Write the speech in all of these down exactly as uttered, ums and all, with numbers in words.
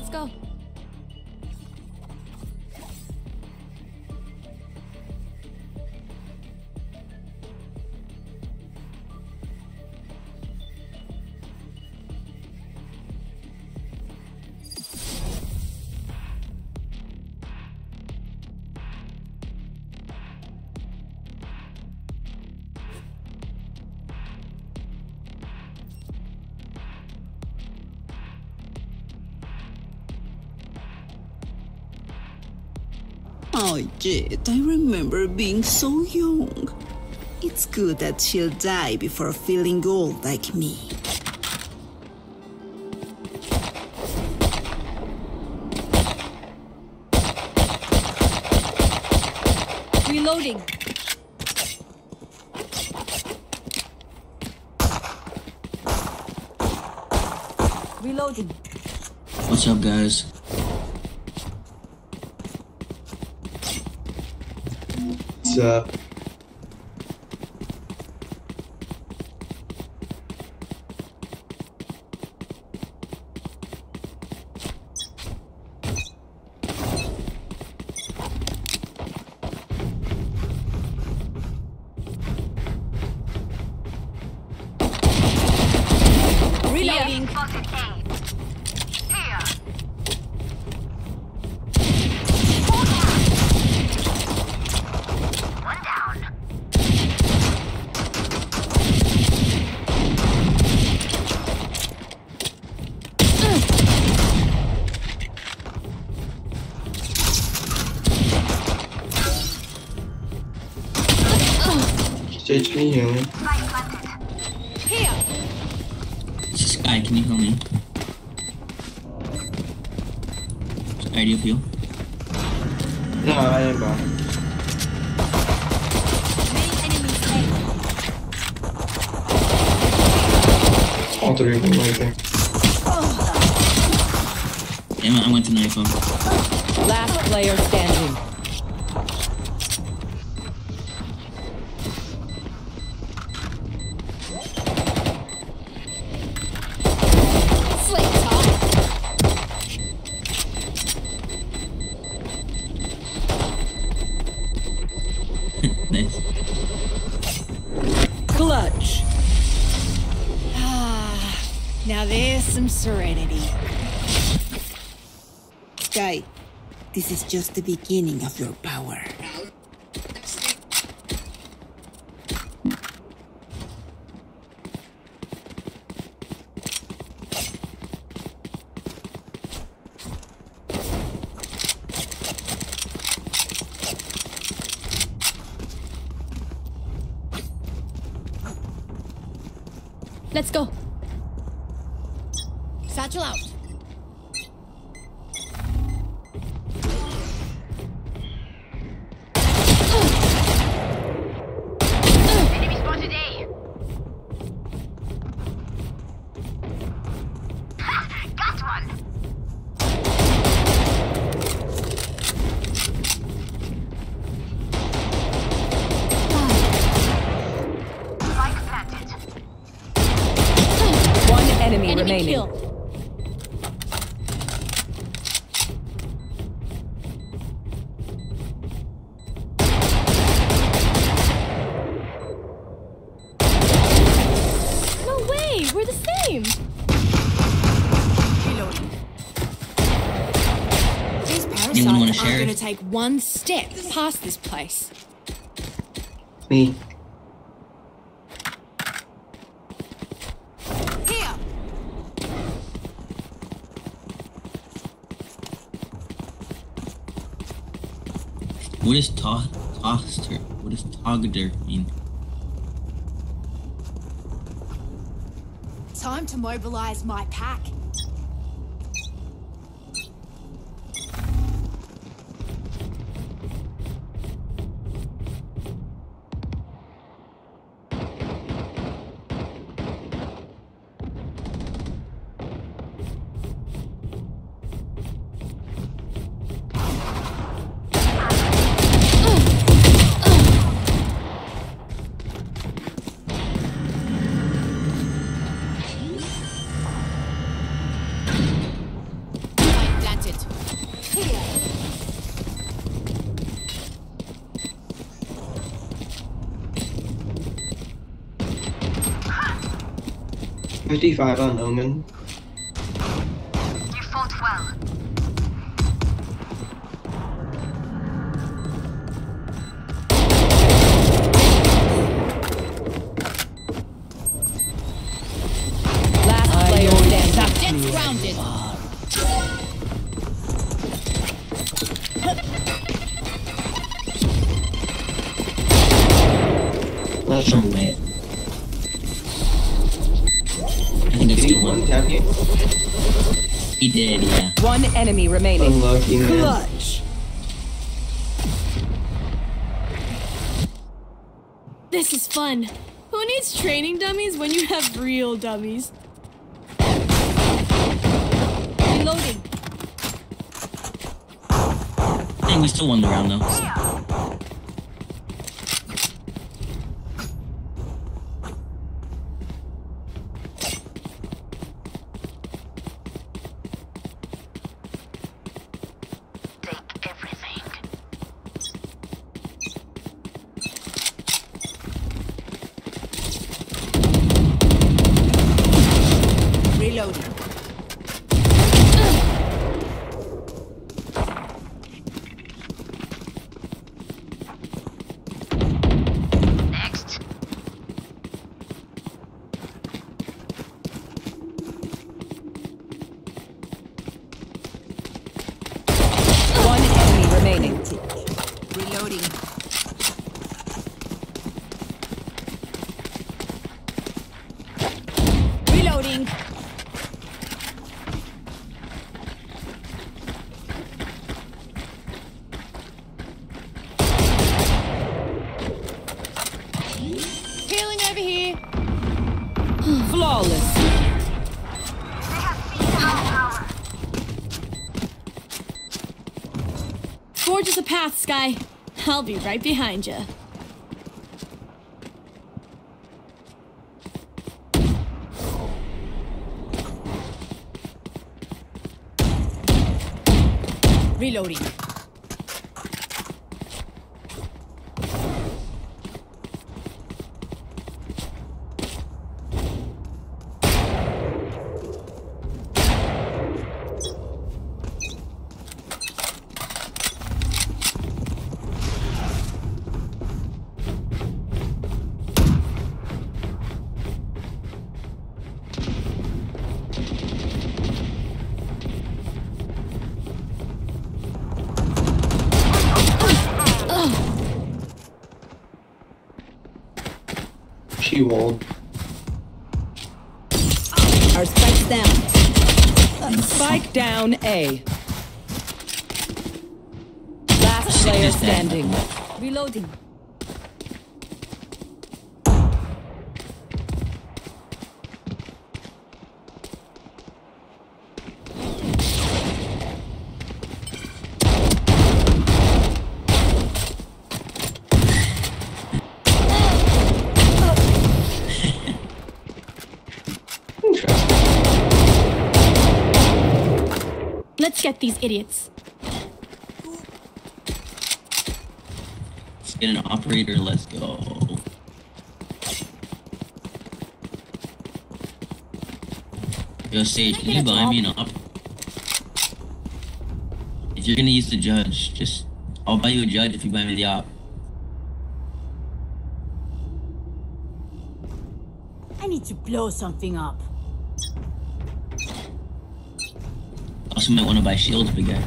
Let's go. Oh, Jett, I remember being so young. It's good that she'll die before feeling old like me. Reloading. Reloading. What's up, guys? Uh, reloading. Sage, can you heal me? Here. Skye, can you heal me? Skye, do you feel? No, I am not. All three of them right there. Damn it, I went to knife him. Last player standing. Nice. Clutch. Ah, now there's some serenity. Skye, this is just the beginning of your power. Let's go. Satchel out. Enemy spotted A. Got one. Enemy, enemy remaining. Kill. No way, we're the same. Reloading. These parasites aren't going to take one step past this place. Me. What is to Togster? What does Togster mean? Time to mobilize my pack. fifty-five on Omen. You fought well. Last player dead. Jets grounded. That's wrong, man. He did, yeah. One enemy remaining. Unlucky, man. Clutch. This is fun. Who needs training dummies when you have real dummies? Reloading. I think we still won the round, though. So. Forge a path, Skye. I'll be right behind you. Reloading. She rolled. Our spike's down. Uh, spike down A. Last player standing. Reloading. Let's get these idiots. Let's get an operator, let's go. Yo, Sage, can, can you buy me an op? If you're gonna use the judge, just... I'll buy you a judge if you buy me the op. I need to blow something up. Also might want to buy shields, big guy.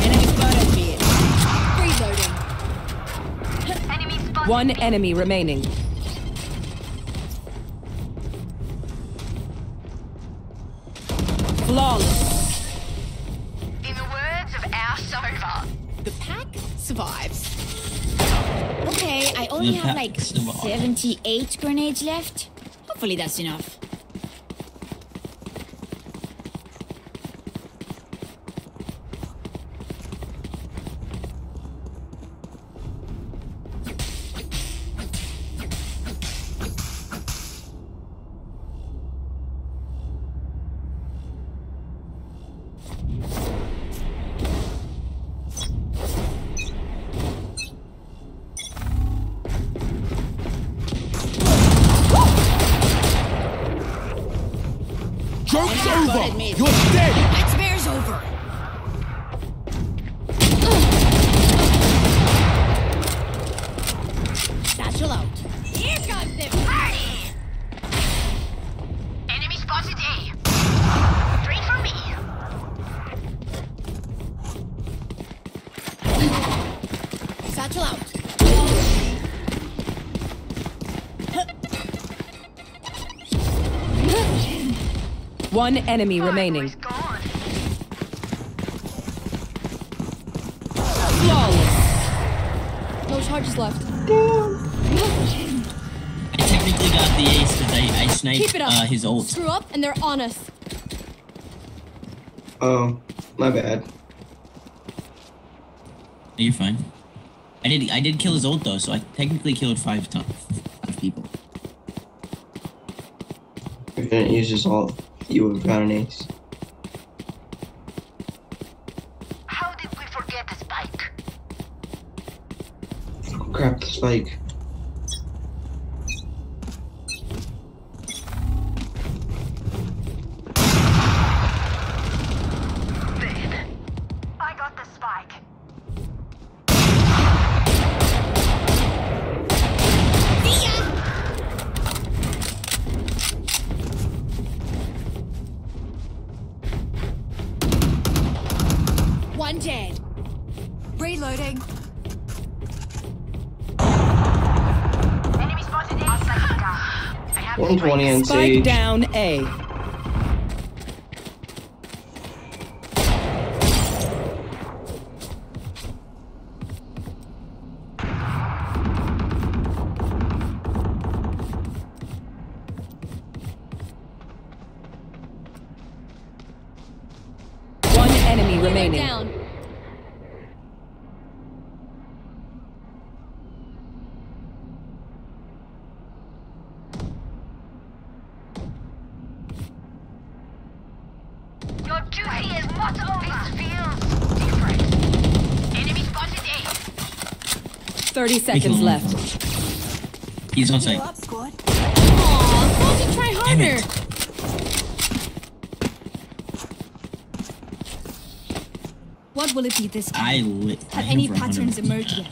Enemy spotted me. Reloading. Enemy spotted. One enemy remaining. Flawless. In the words of our Sova, the pack survives. Okay, I only have like seventy-eight grenades left. Hopefully that's enough. joke's over! You're dead! That spare's over! Satchel out. Here comes the party! Enemy spotted A. Three for me. Satchel out. One enemy Fire remaining. Flawless. No charges left. Damn. I technically got the ace today. I sniped uh, his ult. Screw up and they're on us. Oh, my bad. No, you're fine. I did. I did kill his ult though, so I technically killed five times five people. If you didn't use his ult, you would have got an ace. How did we forget the spike? Oh crap, the spike. Dead. I got the spike. One dead. Reloading. Enemy spotted A. I have one twenty and Sage. Spike down A. One enemy remaining. Down. Your duty is not over. This feels different. Enemy spotted A. Thirty seconds left. He's on site. Aw, squad. Aw, to try harder. What will it be this time? I lit. Have I any patterns emerged yet?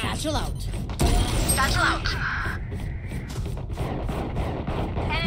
Satchel out. Satchel out. Enemy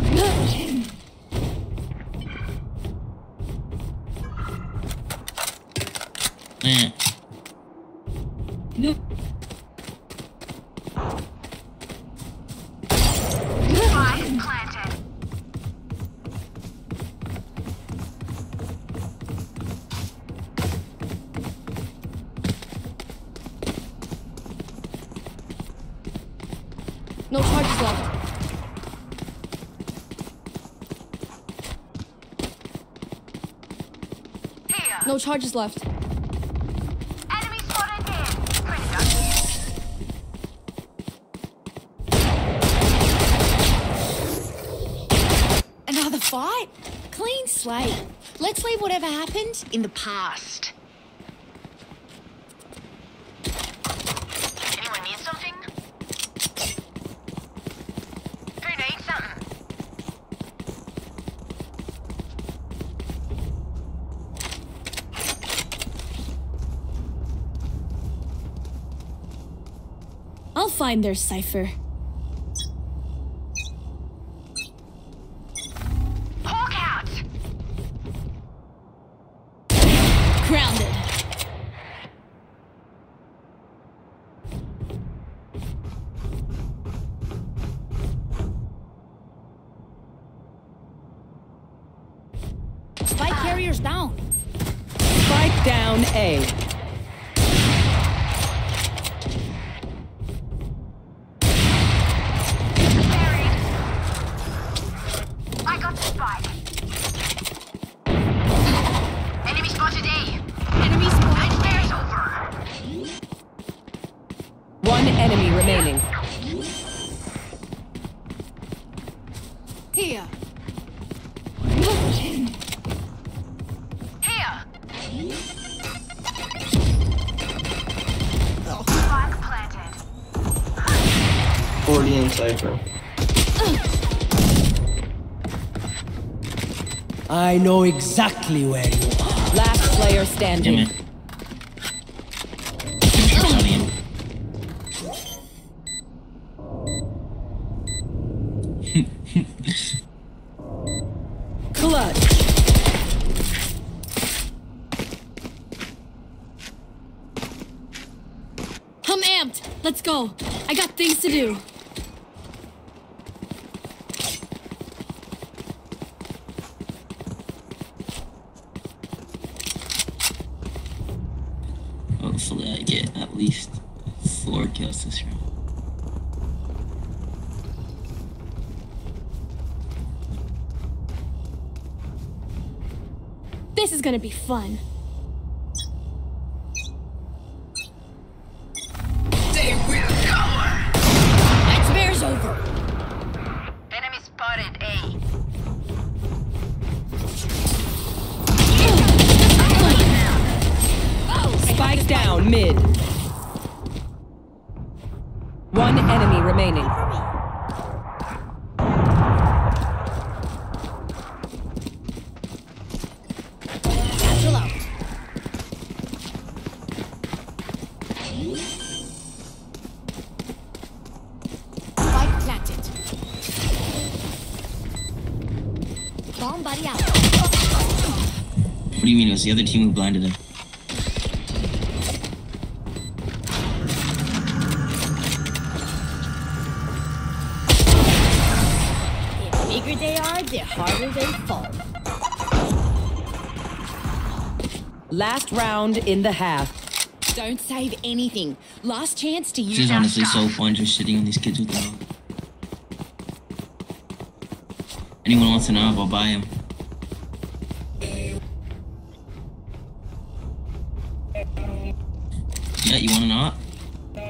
Mm. No. No charges left. Here. No charges left. Enemy spotted here. Another fight? Clean slate. Let's leave whatever happened in the past. I'll find their cipher. Hawk out! Grounded. Warriors down. Spike down A. I know exactly where you are. Last player standing. Gonna be fun. They will cover. That bear's over. Enemy spotted A. Oh, spike down mid. One enemy remaining. What do you mean it was the other team who blinded him? The bigger they are, the harder they fall. Last round in the half. Don't save anything. Last chance to use. This is honestly so fun just sitting on these kids with them. Anyone wants to know, I'll buy him. Yeah, you wanna not? Come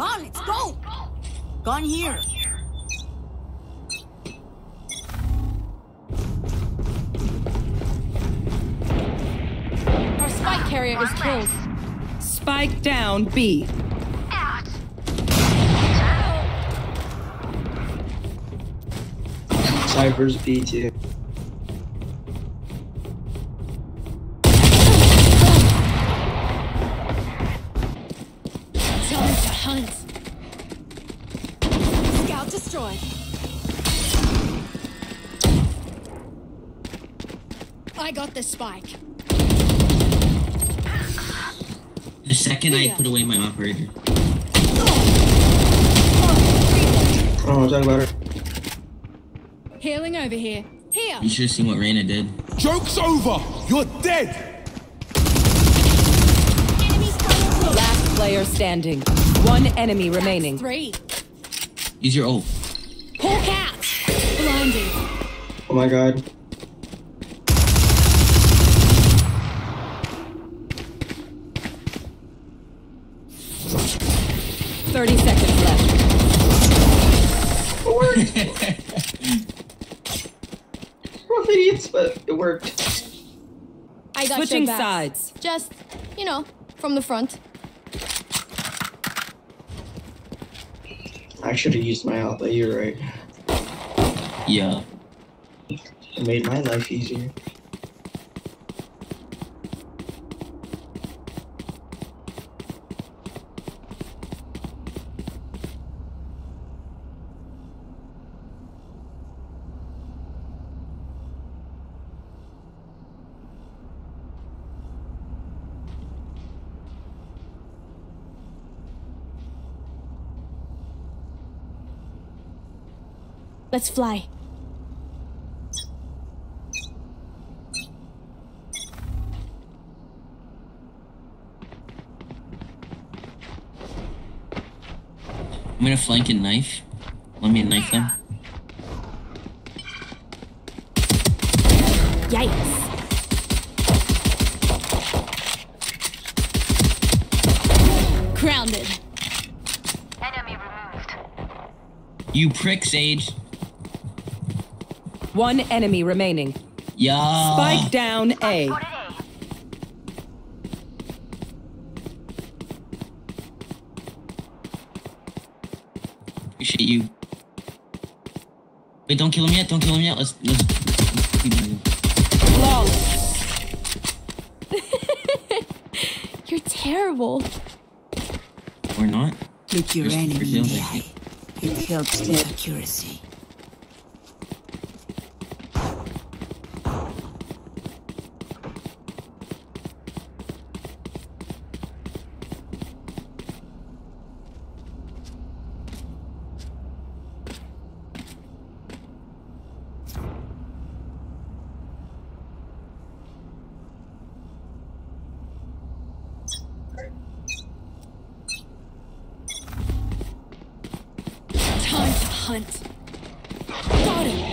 on, let's go! Gone here! Our spike carrier is killed. Spike down B. Cypher's B two. The spike. The second yeah. I put away my operator. Oh, talking about her. Healing over here. Here. You should have seen what Reyna did. Joke's over. You're dead. Enemies coming. Last player standing. One enemy remaining. Three. Use your ult. Whole cat. Blinded. Oh my god. thirty seconds left. It worked. Rough idiots, but it worked. I got switching sides. Just, you know, from the front. I should have used my ult, but you're right. Yeah. It made my life easier. Let's fly. I'm gonna flank and knife. Let me knife them. Yikes. Grounded. Enemy removed. You prick, Sage. One enemy remaining. Yeah. Spike down A. Spike A. Appreciate you. Wait, don't kill him yet. Don't kill him yet. Let's let's. let's keep moving. Long. You're terrible. Or not. Look your enemy in the eye. It helps their accuracy. Hunt. Got him.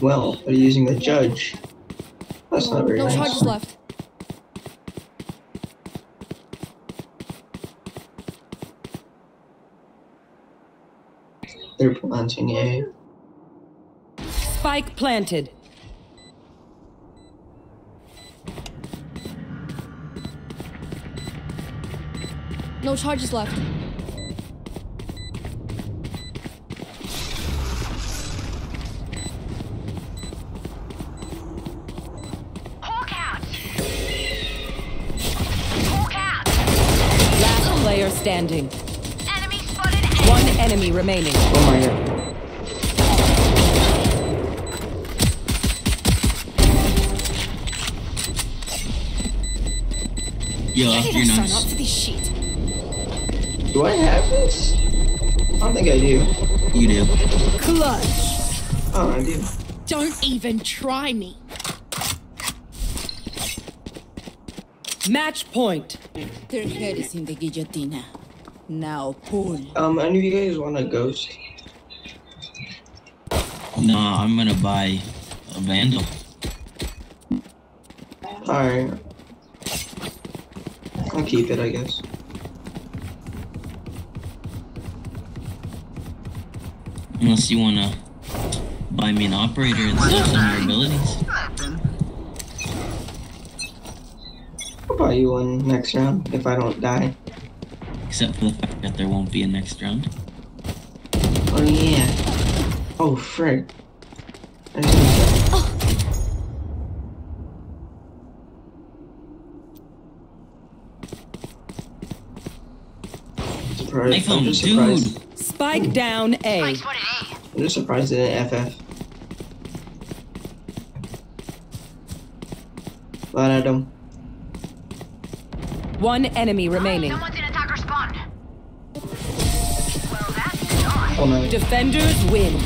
Well, they're using the judge. That's not very nice. No charges left. They're planting A. Spike planted. No charges left. Hulk out. Hulk out. Last player standing. One enemy remaining. Oh my god. Yo, you're not nice. To this sheet. Do I have this? I don't think I do. You do. Clutch. Oh, I do. Don't even try me. Match point. Their head is in the guillotine. Now, pull. Um, any of you guys want a ghost? Nah, I'm gonna buy a vandal. Alright. I'll keep it, I guess. Unless you wanna buy me an operator and stuff on your abilities. I'll buy you one next round if I don't die. Except for the fact that there won't be a next round. Oh yeah. Oh frick. Oh. Surprise. Like I'm just surprised. Dude. Spike Ooh. down A. I'm just surprised it didn't F F. But I don't. One enemy remaining. Oh, Oh, no. Defenders win.